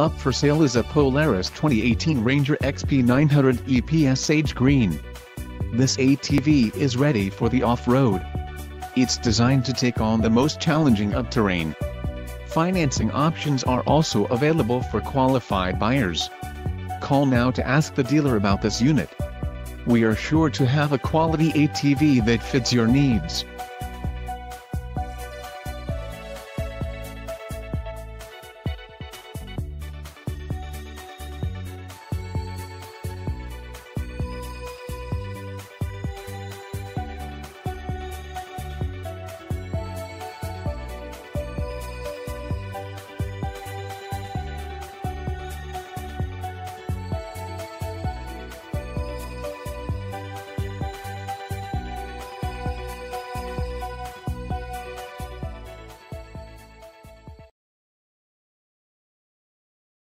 Up for sale is a Polaris 2018 Ranger XP 900 EPS Sage Green. This ATV is ready for the off-road. It's designed to take on the most challenging of terrain. Financing options are also available for qualified buyers. Call now to ask the dealer about this unit. We are sure to have a quality ATV that fits your needs.